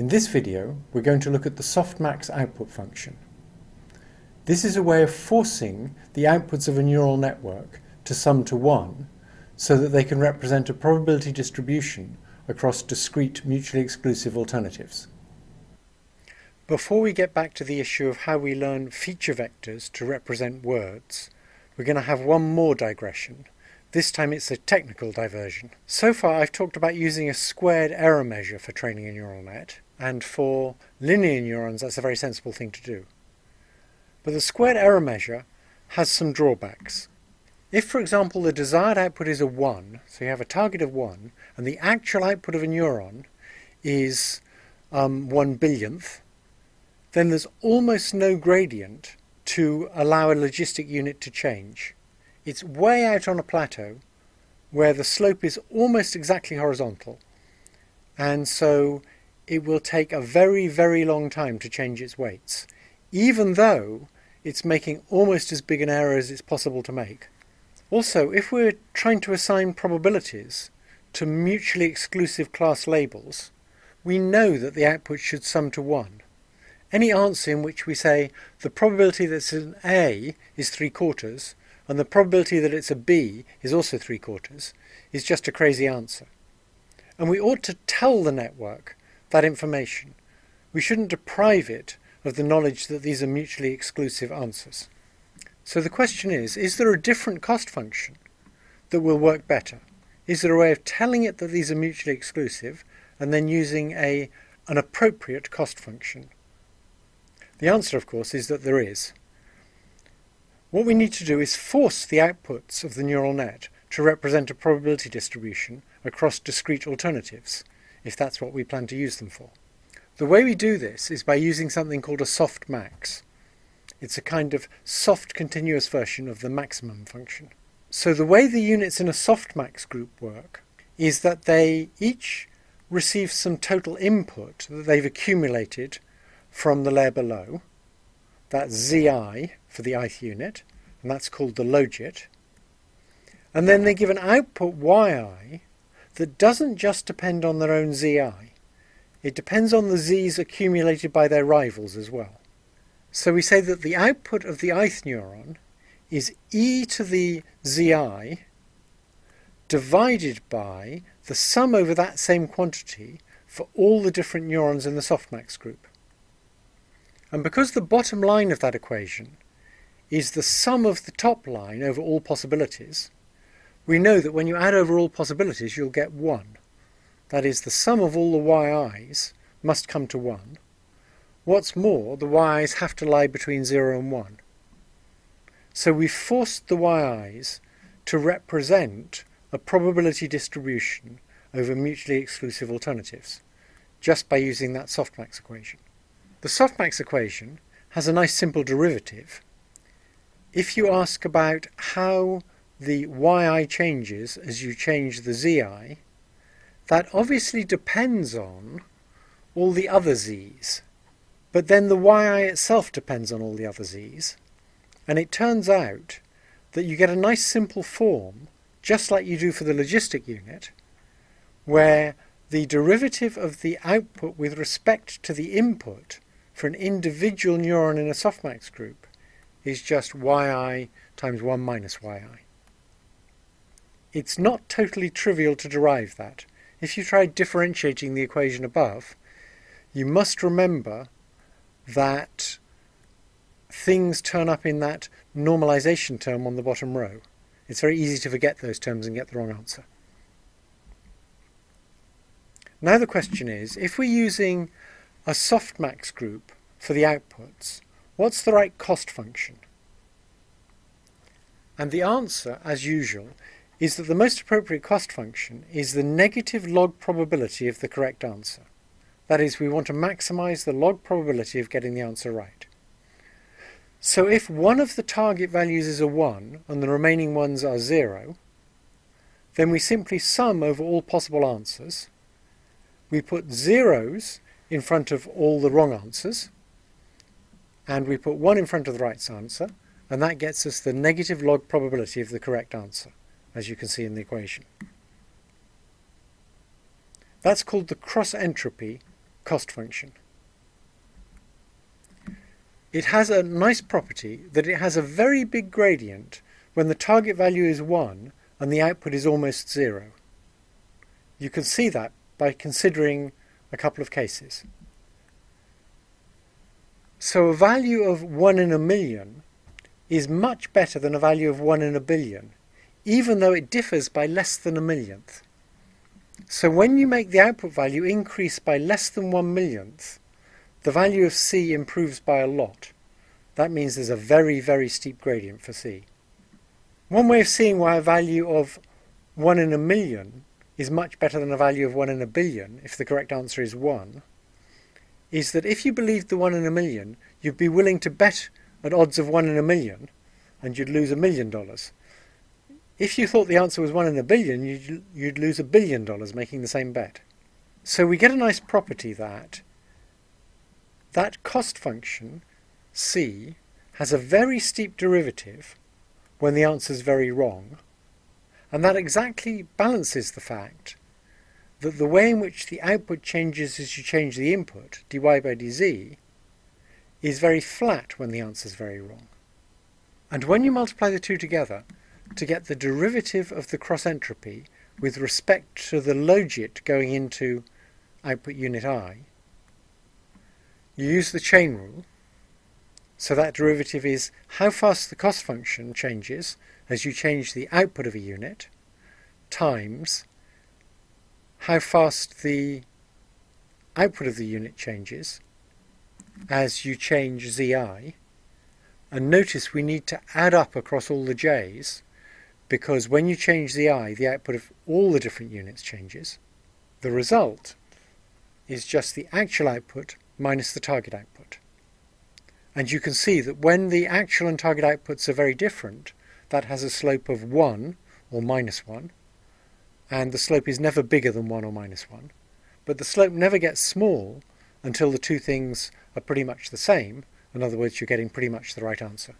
In this video, we're going to look at the softmax output function. This is a way of forcing the outputs of a neural network to sum to 1 so that they can represent a probability distribution across discrete mutually exclusive alternatives. Before we get back to the issue of how we learn feature vectors to represent words, we're going to have one more digression. This time it's a technical diversion. So far I've talked about using a squared error measure for training a neural net, and for linear neurons that's a very sensible thing to do. But the squared error measure has some drawbacks. If, for example, the desired output is a 1, so you have a target of 1, and the actual output of a neuron is 1/1,000,000,000th, then there's almost no gradient to allow a logistic unit to change. It's way out on a plateau where the slope is almost exactly horizontal, and so it will take a very, very long time to change its weights, even though it's making almost as big an error as it's possible to make. Also, if we're trying to assign probabilities to mutually exclusive class labels, we know that the output should sum to 1. Any answer in which we say the probability that it's an A is 3/4 and the probability that it's a B is also 3/4 is just a crazy answer. And we ought to tell the network that information. We shouldn't deprive it of the knowledge that these are mutually exclusive answers. So the question is there a different cost function that will work better? Is there a way of telling it that these are mutually exclusive and then using an appropriate cost function? The answer, of course, is that there is. What we need to do is force the outputs of the neural net to represent a probability distribution across discrete alternatives, if that's what we plan to use them for. The way we do this is by using something called a softmax. It's a kind of soft continuous version of the maximum function. So the way the units in a softmax group work is that they each receive some total input that they've accumulated from the layer below. That's Zi for the ith unit, and that's called the logit. And then they give an output Yi that doesn't just depend on their own Zi. It depends on the Z's accumulated by their rivals as well. So we say that the output of the ith neuron is e to the Zi divided by the sum over that same quantity for all the different neurons in the softmax group. And because the bottom line of that equation is the sum of the top line over all possibilities, we know that when you add over all possibilities you'll get 1. That is, the sum of all the yi's must come to 1. What's more, the yi's have to lie between 0 and 1. So we've forced the yi's to represent a probability distribution over mutually exclusive alternatives, just by using that softmax equation. The softmax equation has a nice simple derivative. If you ask about how the yi changes as you change the zi, that obviously depends on all the other z's. But then the yi itself depends on all the other z's. And it turns out that you get a nice simple form, just like you do for the logistic unit, where the derivative of the output with respect to the input for an individual neuron in a softmax group is just yi times 1 minus yi. It's not totally trivial to derive that. If you try differentiating the equation above, you must remember that things turn up in that normalization term on the bottom row. It's very easy to forget those terms and get the wrong answer. Now the question is, if we're using a softmax group for the outputs, what's the right cost function? And the answer, as usual, is that the most appropriate cost function is the negative log probability of the correct answer. That is, we want to maximize the log probability of getting the answer right. So if one of the target values is a 1 and the remaining ones are 0, then we simply sum over all possible answers. We put zeros in front of all the wrong answers, and we put 1 in front of the right answer, and that gets us the negative log probability of the correct answer, as you can see in the equation. That's called the cross entropy cost function. It has a nice property that it has a very big gradient when the target value is 1 and the output is almost 0. You can see that by considering a couple of cases. So a value of 1 in a million is much better than a value of 1 in a billion, even though it differs by less than a millionth. So when you make the output value increase by less than 1 millionth, the value of C improves by a lot. That means there's a very, very steep gradient for C. One way of seeing why a value of 1 in a million is much better than a value of 1 in a billion, if the correct answer is 1, is that if you believed the 1 in a million, you'd be willing to bet at odds of 1 in a million, and you'd lose $1 million. If you thought the answer was 1 in a billion, you'd lose $1 billion making the same bet. So we get a nice property that that cost function, C, has a very steep derivative when the answer's very wrong, and that exactly balances the fact that the way in which the output changes as you change the input, dy by dz, is very flat when the answer's very wrong. And when you multiply the two together to get the derivative of the cross entropy with respect to the logit going into output unit I, you use the chain rule, so that derivative is how fast the cost function changes as you change the output of a unit, times how fast the output of the unit changes as you change Zi. And notice we need to add up across all the j's, because when you change Zi, the output of all the different units changes. The result is just the actual output minus the target output. And you can see that when the actual and target outputs are very different, that has a slope of 1 or minus 1, and the slope is never bigger than 1 or minus 1. But the slope never gets small until the two things are pretty much the same. In other words, you're getting pretty much the right answer.